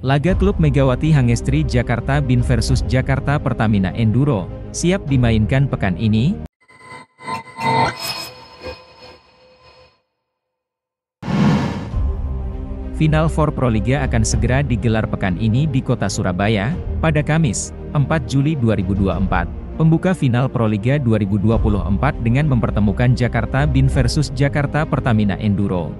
Laga klub Megawati Hangestri Jakarta Bin versus Jakarta Pertamina Enduro siap dimainkan pekan ini. Final 4 Proliga akan segera digelar pekan ini di kota Surabaya. Pada Kamis, 4 Juli 2024, pembuka final Proliga 2024 dengan mempertemukan Jakarta Bin versus Jakarta Pertamina Enduro.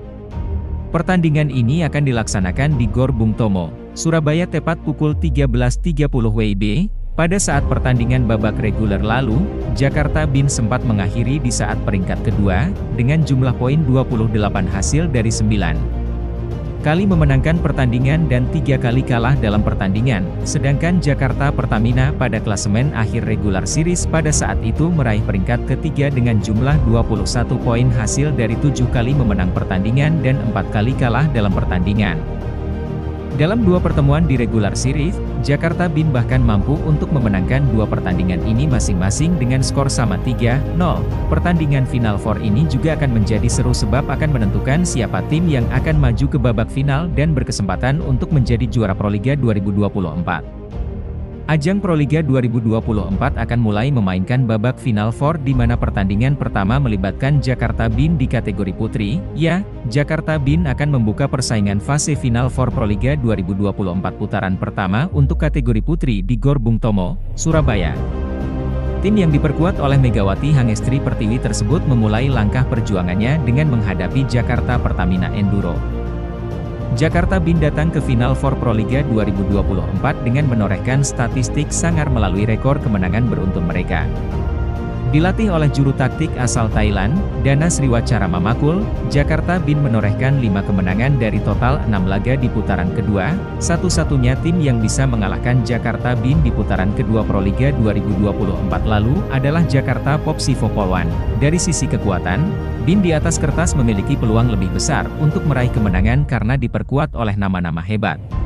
Pertandingan ini akan dilaksanakan di Gor Bung Tomo, Surabaya tepat pukul 13.30 WIB. Pada saat pertandingan babak reguler lalu, Jakarta Bin sempat mengakhiri di saat peringkat kedua, dengan jumlah poin 28 hasil dari 9 kali memenangkan pertandingan dan 3 kali kalah dalam pertandingan, sedangkan Jakarta Pertamina pada klasemen akhir regular series pada saat itu meraih peringkat ketiga dengan jumlah 21 poin hasil dari 7 kali memenang pertandingan dan 4 kali kalah dalam pertandingan. Dalam 2 pertemuan di regular series, Jakarta Bin bahkan mampu untuk memenangkan 2 pertandingan ini masing-masing dengan skor sama 3-0. Pertandingan Final 4 ini juga akan menjadi seru sebab akan menentukan siapa tim yang akan maju ke babak final dan berkesempatan untuk menjadi juara Proliga 2024. Ajang Proliga 2024 akan mulai memainkan babak Final 4 di mana pertandingan pertama melibatkan Jakarta Bin di kategori putri. Jakarta Bin akan membuka persaingan fase final 4 Proliga 2024 putaran pertama untuk kategori putri di Gor Bung Tomo, Surabaya. Tim yang diperkuat oleh Megawati Hangestri Pertiwi tersebut memulai langkah perjuangannya dengan menghadapi Jakarta Pertamina Enduro. Jakarta Bin datang ke final 4 Proliga 2024 dengan menorehkan statistik sangar melalui rekor kemenangan beruntun mereka. Dilatih oleh juru taktik asal Thailand, Dana Sriwacara Mamakul, Jakarta Bin menorehkan 5 kemenangan dari total 6 laga di putaran kedua, satu-satunya tim yang bisa mengalahkan Jakarta Bin di putaran kedua Proliga 2024 lalu adalah Jakarta Popsivo Polwan. Dari sisi kekuatan, Bin di atas kertas memiliki peluang lebih besar untuk meraih kemenangan karena diperkuat oleh nama-nama hebat.